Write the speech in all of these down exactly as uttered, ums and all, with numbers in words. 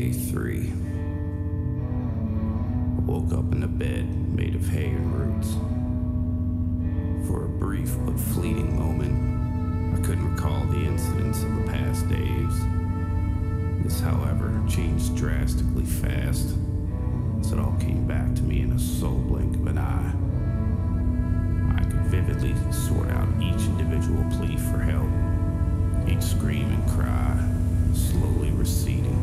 day three. I woke up in a bed made of hay and roots. For a brief but fleeting moment, I couldn't recall the incidents of the past days. This, however, changed drastically fast, as it all came back to me in a sole blink of an eye. I could vividly sort out each individual plea for help, each scream and cry, slowly receding,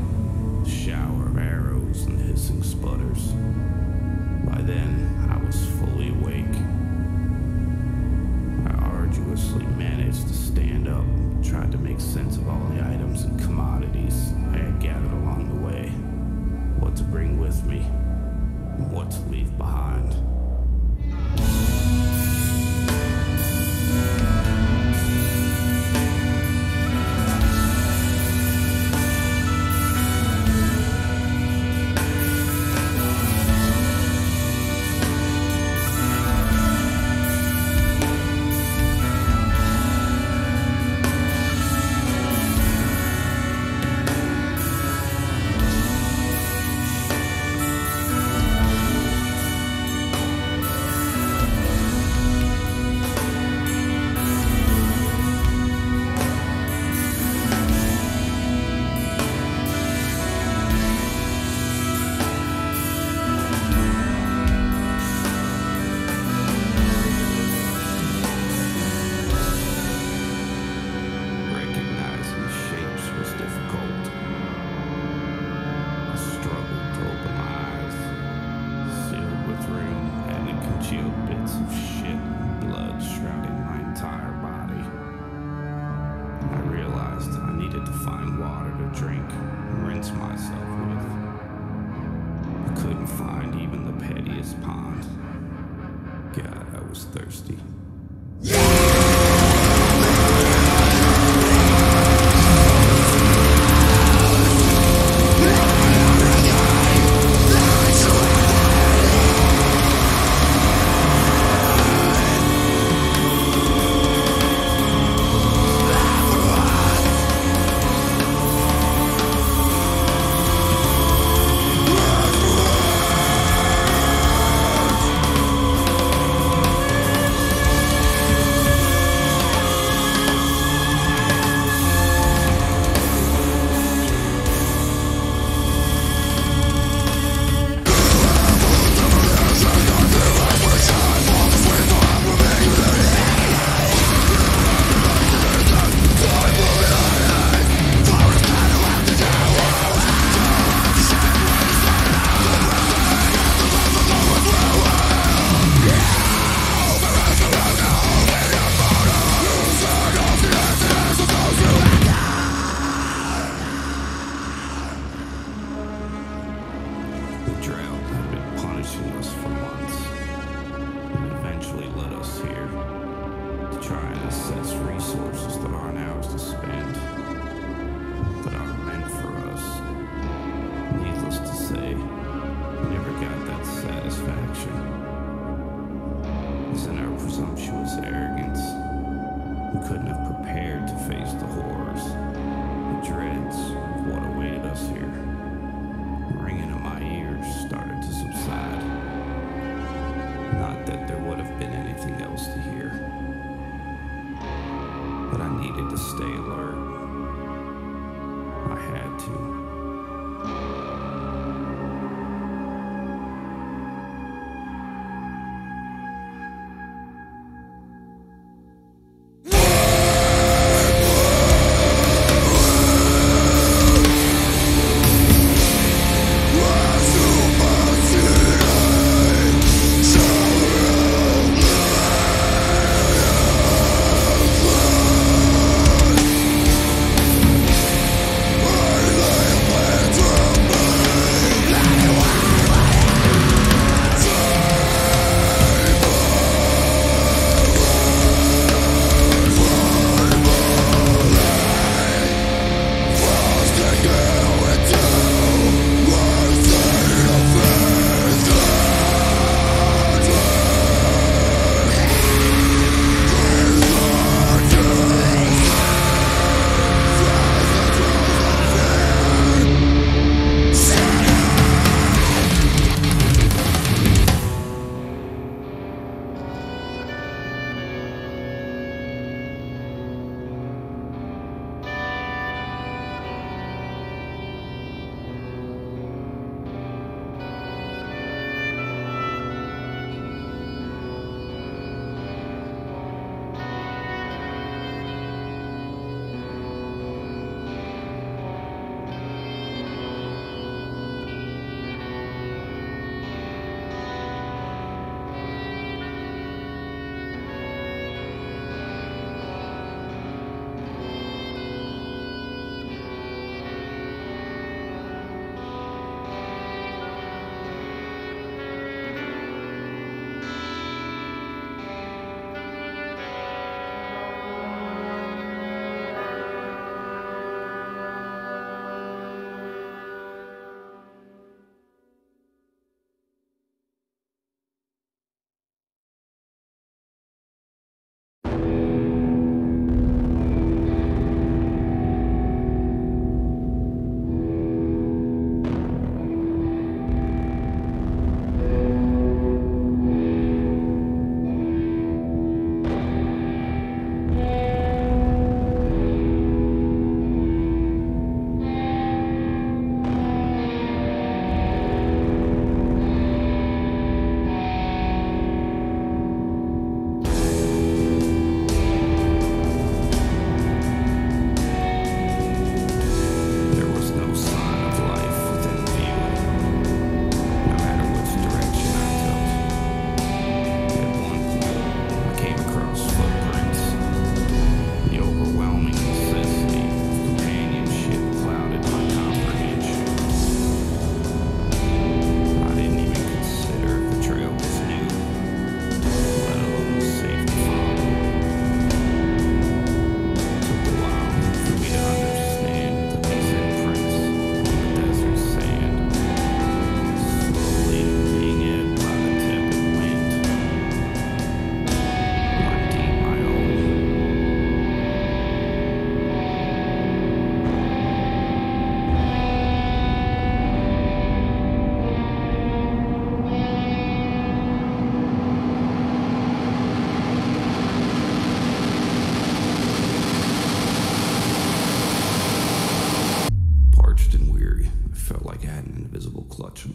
the shower of arrows and hissing sputters. By then, I was fully awake. I arduously managed to stand up, tried to make sense of all the items and commodities I had gathered along the way, what to bring with me, and what to leave behind.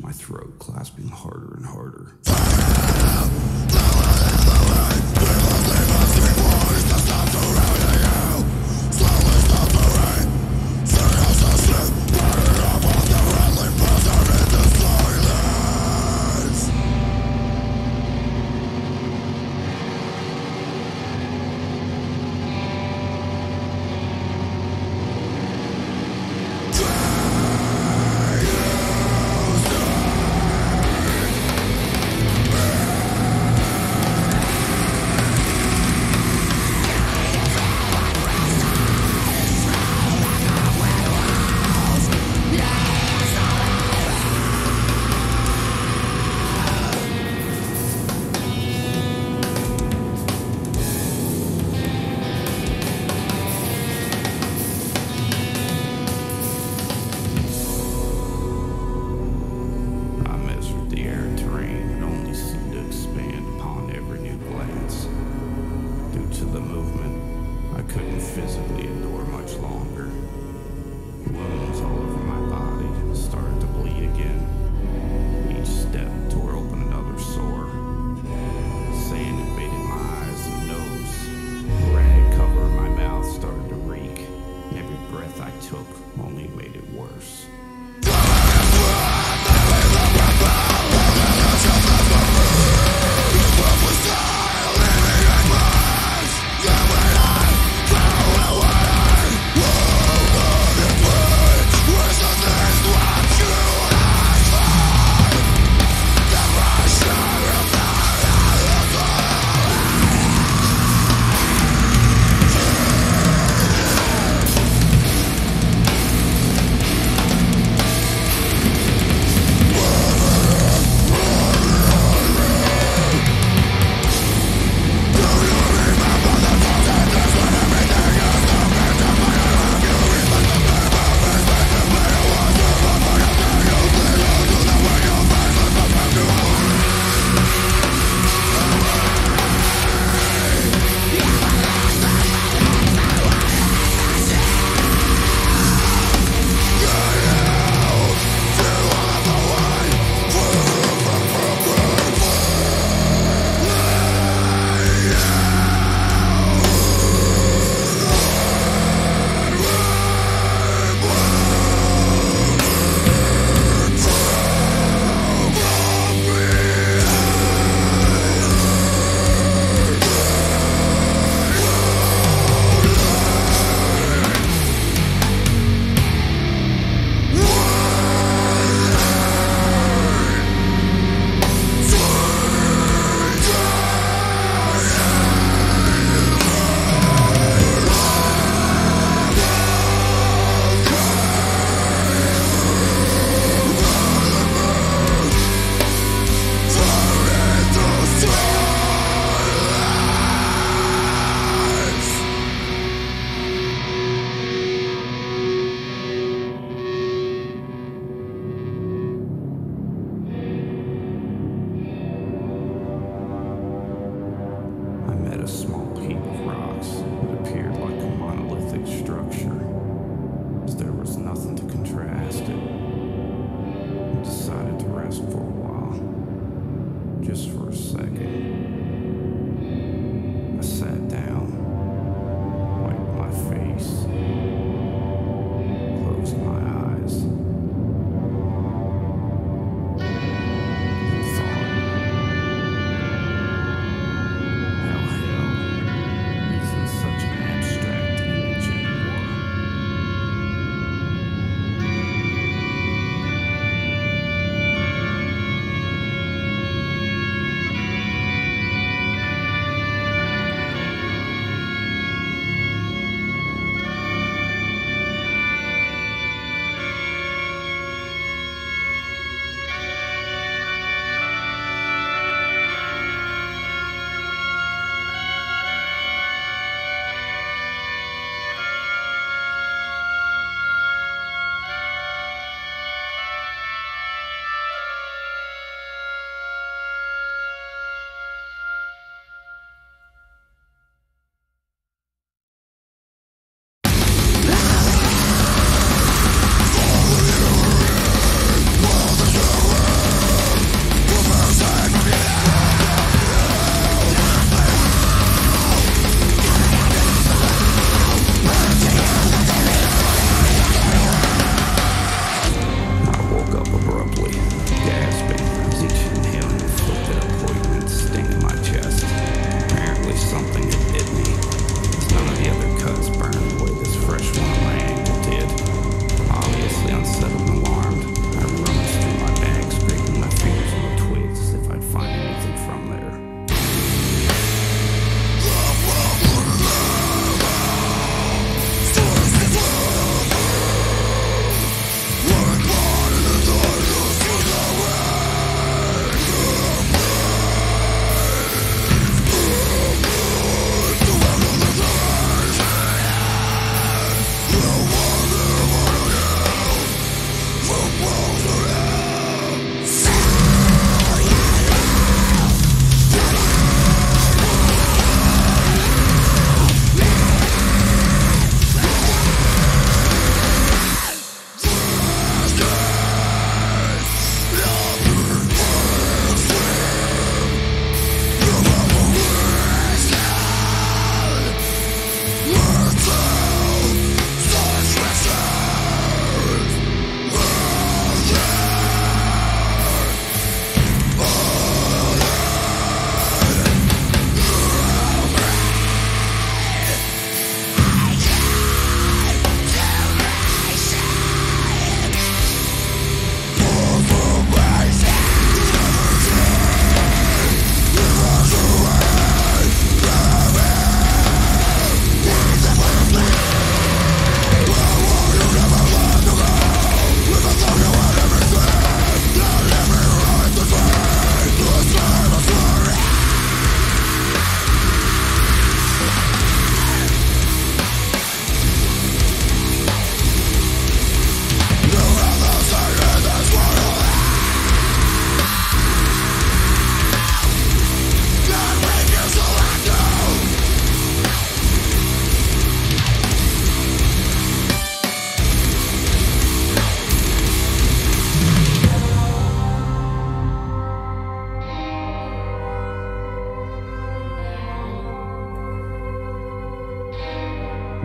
my throat, clasping harder and harder.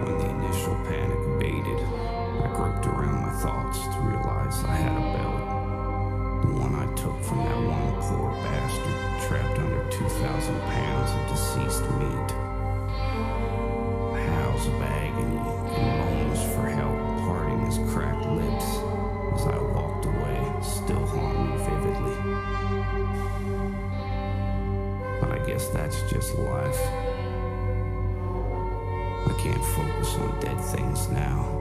When the initial panic abated, I groped around my thoughts to realize I had a belt, the one I took from that one poor bastard trapped under two thousand pounds of deceased meat. Howls of agony and moans for help parting his cracked lips as I walked away still haunt me vividly. But I guess that's just life. I can't focus on dead things now.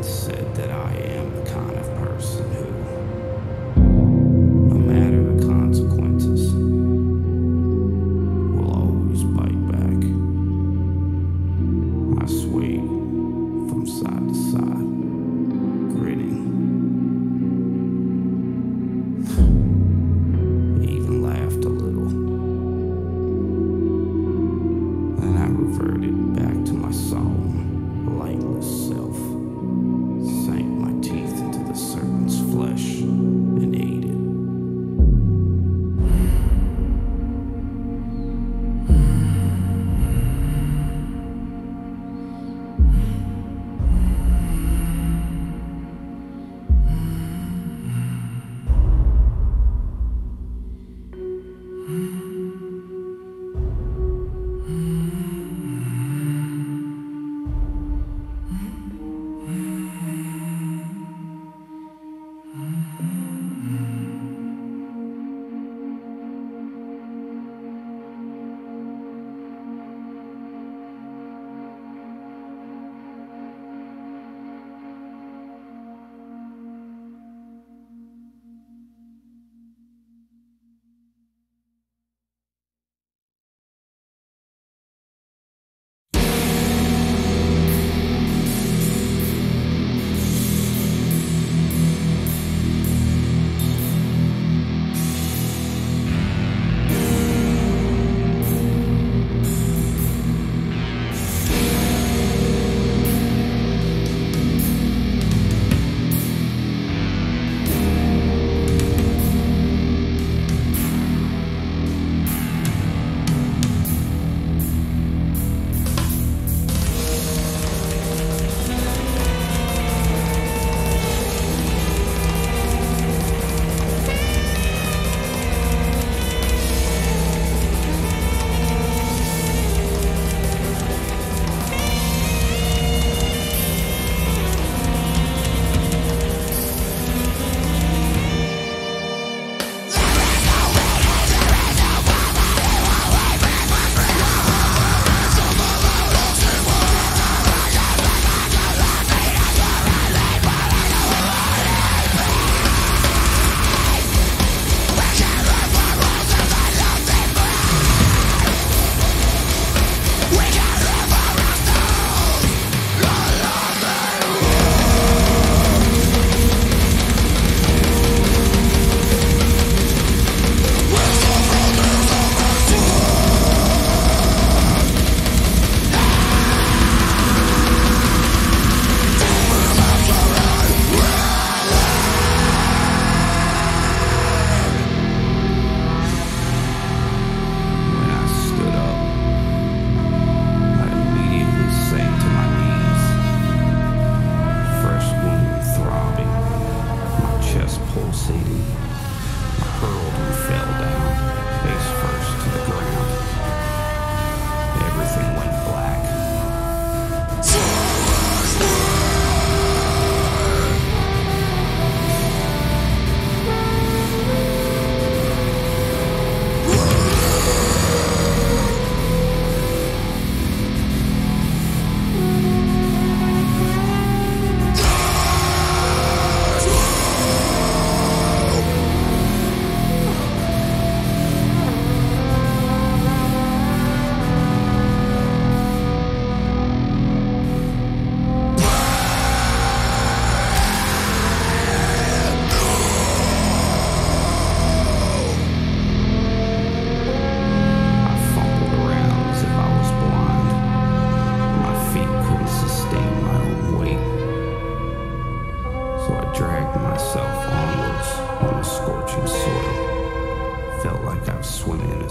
Said that I am the kind of person who, no matter the kind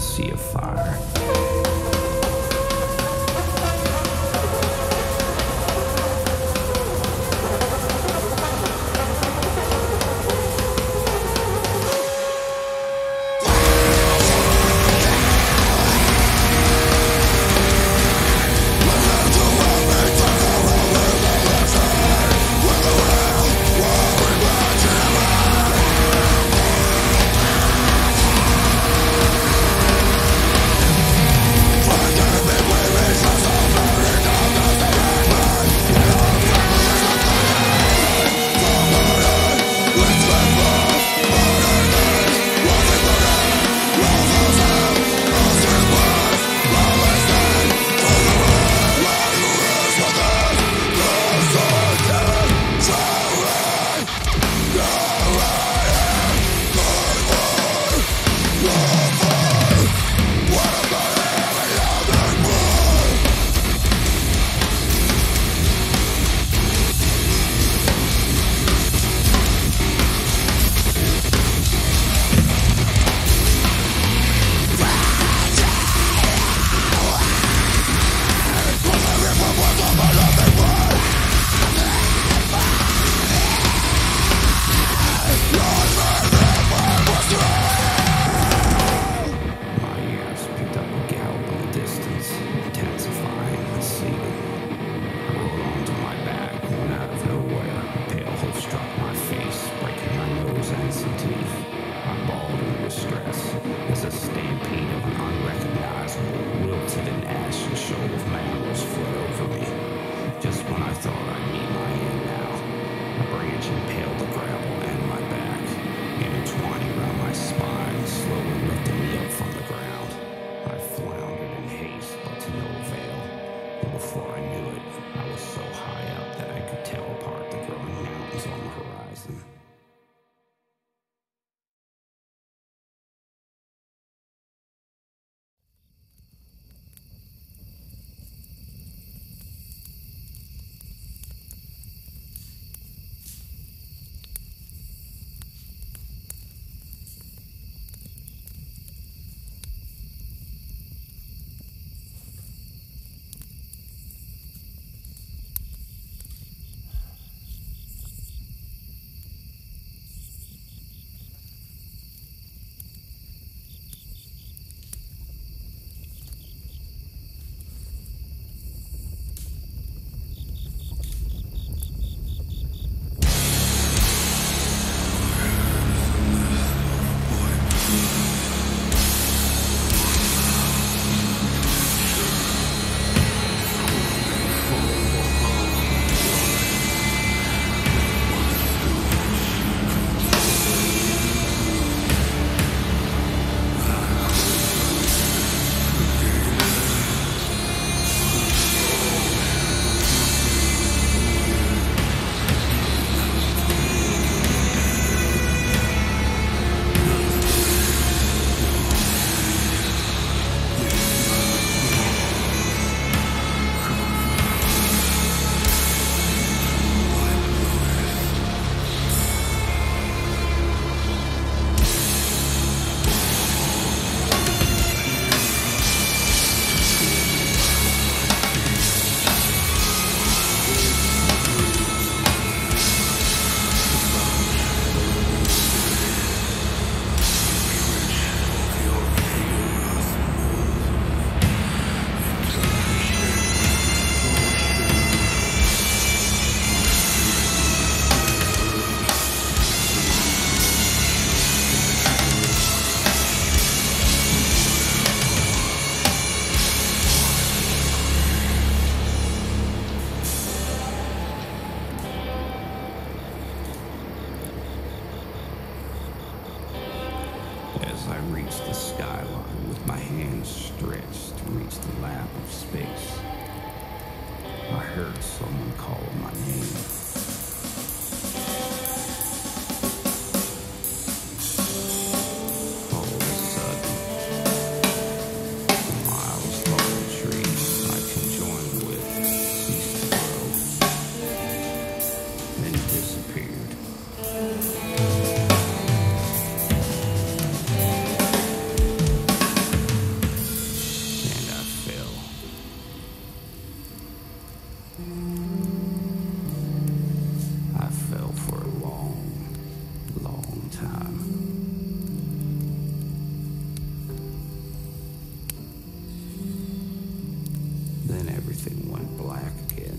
a sea of fire. everything went black again.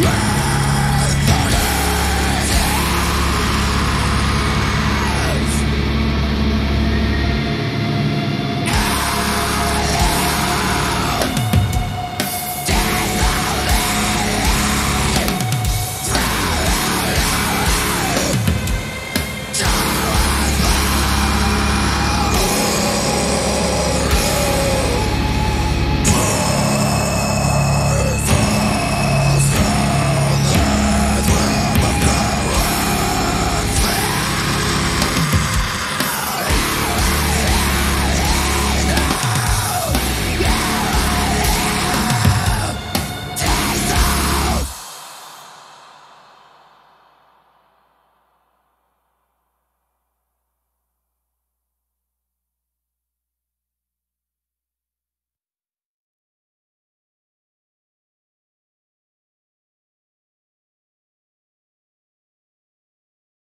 Yeah!